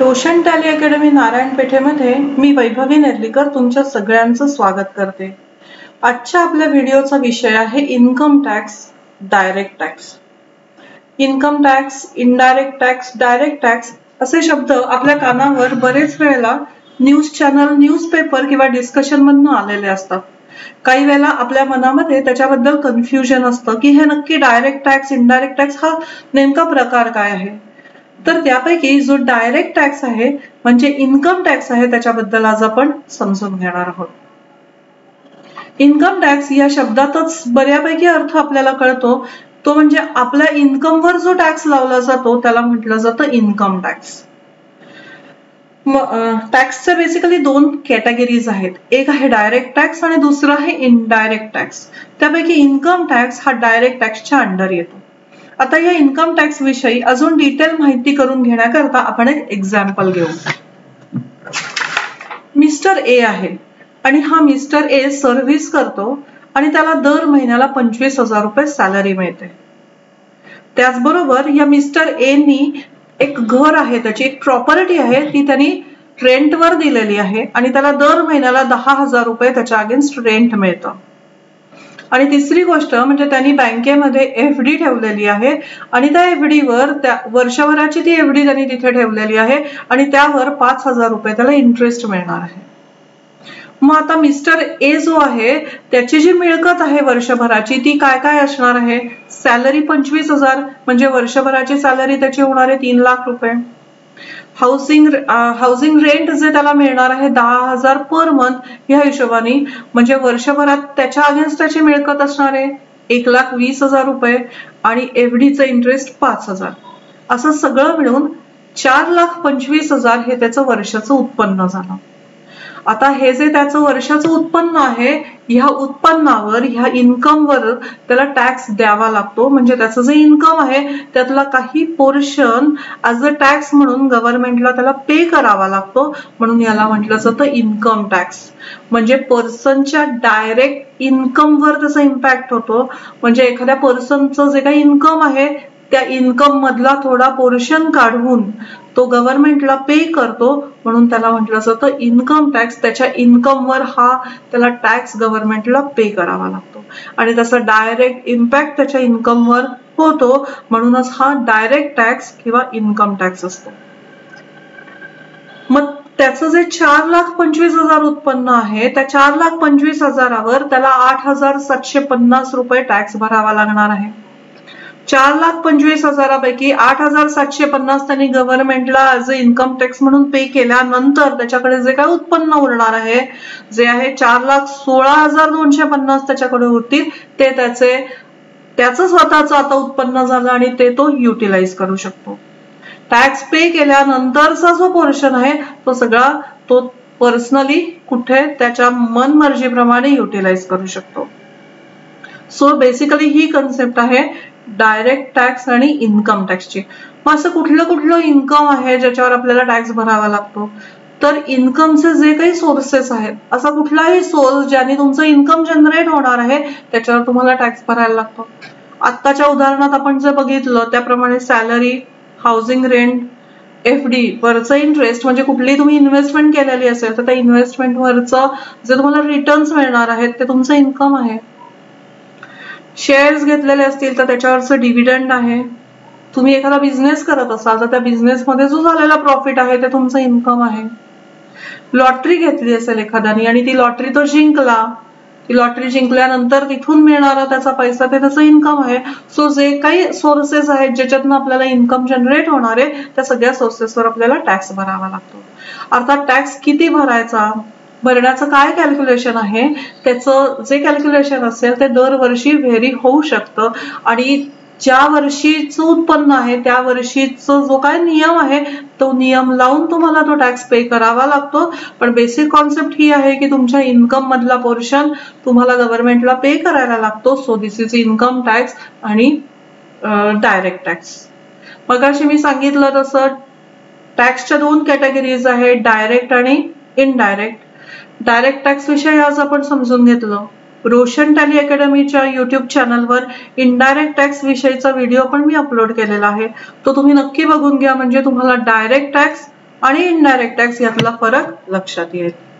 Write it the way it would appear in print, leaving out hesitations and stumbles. रोशन tally academy Narayan पेठेमध्ये मी वैभवी नरलीकर तुमच्या सगळ्यांचं स्वागत करते। आजच्या आपल्या व्हिडिओचा विषय आहे income tax, direct tax. Income tax, indirect tax, direct tax असे शब्द आपल्या कानावर बरेच वेळेला न्यूज चॅनल, न्यूजपेपर किंवा डिस्कशन मधून आलेले असतात। काही वेळेला आपल्या मनामध्ये त्याच्याबद्दल कन्फ्युजन असतं की हे नक्की डायरेक्ट टॅक्स, इनडायरेक्ट टॅक्स हा नेमका प्रकार काय आहे। तर त्यापैकी जो डायरेक्ट टॅक्स आहे म्हणजे इन्कम टॅक्स आहे त्याच्याबद्दल आज आपण समजून घेणार आहोत। इन्कम टॅक्स या शब्दातच बऱ्यापैकी अर्थ आपल्याला कळतो, तो म्हणजे आपल्या इन्कमवर जो टॅक्स लावला जातो त्याला म्हटलं जातं इन्कम टॅक्स। टॅक्सचे बेसिकली दोन कॅटेगरीज आहेत, एक आहे डायरेक्ट टॅक्स आणि दुसरा आहे इनडायरेक्ट टॅक्स। त्यापैकी इन्कम टॅक्स हा डायरेक्ट टॅक्सच्या अंडर येतो। आता या इन्कम टॅक्स विषयी अजून डिटेल माहिती करून घेण्याकरता आपण एक एक्झाम्पल घेऊ। मिस्टर ए आहे आणि हा मिस्टर ए सर्व्हिस करतो आणि त्याला दर महिन्याला 25,000 रुपये सॅलरी मिळते। त्याचबरोबर या मिस्टर ए नी एक घर आहे, त्याची एक प्रॉपर्टी आहे, ती त्यांनी रेंटवर दिलेली आहे आणि त्याला दर महिन्याला 10,000 रुपये त्याच्या अगेन्स्ट रेंट मिळतं। आणि तिसरी गोष्ट म्हणजे त्यांनी बँकेमध्ये एफडी ठेवलेली आहे आणि त्या एफडीवर वर्षभराची ती एफडी त्यांनी तिथे ठेवलेली आहे आणि त्यावर 5,000 रुपये त्याला इंटरेस्ट मिळणार आहे। मग आता मिस्टर ए जो आहे त्याची जी मिळकत आहे वर्षभराची ती काय काय असणार आहे? सॅलरी 25,000 म्हणजे वर्षभराची सॅलरी त्याची होणार आहे 3 लाख रुपये। हाऊसिंग रेंट जे त्याला मिळणार आहे 10,000 पर मंथ या हिशोबाने म्हणजे वर्षभरात त्याच्या अगेन्स्ट त्याची मिळकत असणार आहे 1,20,000 रुपये आणि एफडीचं इंटरेस्ट 5,000, असं सगळं मिळून 4,25,000 हे त्याचं वर्षाचं उत्पन्न झालं। आता हे जे त्याचं वर्षाचं उत्पन्न आहे ह्या उत्पन्नावर, ह्या इन्कमवर त्याला टॅक्स द्यावा लागतो। म्हणजे त्याचं जे इन्कम आहे त्यातला काही पोर्शन ॲज अ टॅक्स म्हणून गव्हर्नमेंटला त्याला पे करावा लागतो, म्हणून याला म्हटलं जातं इन्कम टॅक्स। म्हणजे पर्सनच्या डायरेक्ट इन्कमवर त्याचा इम्पॅक्ट होतो। म्हणजे एखाद्या पर्सनचं जे काही इन्कम आहे त्या इन्कम मधला थोडा पोर्शन काढून तो गव्हर्नमेंटला पे करतो, म्हणून त्याला म्हटलं जातं इन्कम टॅक्स। त्याच्या इन्कमवर हा त्याला टॅक्स गव्हर्नमेंटला पे करावा लागतो आणि त्याचा डायरेक्ट इम्पॅक्ट त्याच्या इन्कमवर होतो, म्हणूनच हा डायरेक्ट टॅक्स किंवा इन्कम टॅक्स असतो। मग त्याचं जे 4,25,000 उत्पन्न आहे त्या 4,25,000वर त्याला 8,750 रुपये टॅक्स भरावा लागणार आहे। 4,25,000पैकी 8,750 त्यांनी गव्हर्नमेंटला ऍज अ इन्कम टॅक्स म्हणून पे केल्यानंतर त्याच्याकडे जे काय उत्पन्न उरणार आहे जे आहे 4,16,250 त्याच्याकडे उरतील, ते त्याचं स्वतःचं आता उत्पन्न झालं आणि ते तो युटिलाइज करू शकतो। टॅक्स पे केल्यानंतरचा जो पोर्शन आहे तो सगळा तो पर्सनली कुठे त्याच्या मनमर्जीप्रमाणे युटिलाइज करू शकतो। सो बेसिकली ही कन्सेप्ट आहे डायरेक्ट टॅक्स आणि इन्कम टॅक्सची। मग असं कुठलं कुठलं इन्कम आहे ज्याच्यावर आपल्याला टॅक्स भरावा लागतो? तर इन्कमचे जे काही सोर्सेस आहेत, असा कुठलाही सोर्स ज्याने तुमचं इन्कम जनरेट होणार आहे त्याच्यावर तुम्हाला टॅक्स भरायला लागतो। आत्ताच्या उदाहरणात आपण जे बघितलं त्याप्रमाणे सॅलरी, हाऊसिंग रेंट, एफडी वरचं इंटरेस्ट, म्हणजे कुठली तुम्ही इन्व्हेस्टमेंट केलेली असेल तर त्या इन्व्हेस्टमेंटवरचं जे तुम्हाला रिटर्न्स मिळणार आहेत ते तुमचं इन्कम आहे। शेअर्स घेतलेले असतील तर त्याच्यावरचं डिव्हिडंड आहे। तुम्ही एखादा बिझनेस करत असाल तर त्या बिझनेसमध्ये जो झालेला प्रॉफिट आहे ते तुमचं इन्कम आहे। लॉटरी घेतली असेल एखाद्याने आणि ती लॉटरी तो जिंकला, ती लॉटरी जिंकल्यानंतर तिथून मिळणारा त्याचा पैसा ते त्याचं इन्कम आहे। सो जे काही सोर्सेस आहेत ज्याच्यातनं आपल्याला इन्कम जनरेट होणार आहे त्या सगळ्या सोर्सेसवर आपल्याला टॅक्स भरावा लागतो। अर्थात टॅक्स किती भरायचा, भरण्याचं काय कॅल्क्युलेशन आहे, त्याचं जे कॅल्क्युलेशन असेल ते दरवर्षी व्हेरी होऊ शकतं आणि ज्या वर्षीचं उत्पन्न आहे त्या वर्षीचा जो काय नियम आहे तो नियम लावून तुम्हाला तो टॅक्स पे करावा लागतो। पण बेसिक कॉन्सेप्ट ही आहे की तुमच्या इन्कम मधला पोर्शन तुम्हाला गव्हर्नमेंटला पे करायला लागतो। So this is income tax आणि डायरेक्ट टॅक्स। मग अशी मी सांगितलं तसं टॅक्सच्या दोन कॅटेगरीज आहेत, डायरेक्ट आणि इनडायरेक्ट। डायरेक्ट टॅक्स विषयी आज आपण समजून घेतलं। रोशन टॅली अकॅडमीच्या यूट्यूब चॅनलवर इनडायरेक्ट टॅक्स विषयीचा व्हिडिओ पण मी अपलोड केलेला आहे, तो तुम्ही नक्की बघून घ्या। म्हणजे तुम्हाला डायरेक्ट टॅक्स आणि इनडायरेक्ट टॅक्स यातला फरक लक्षात येईल.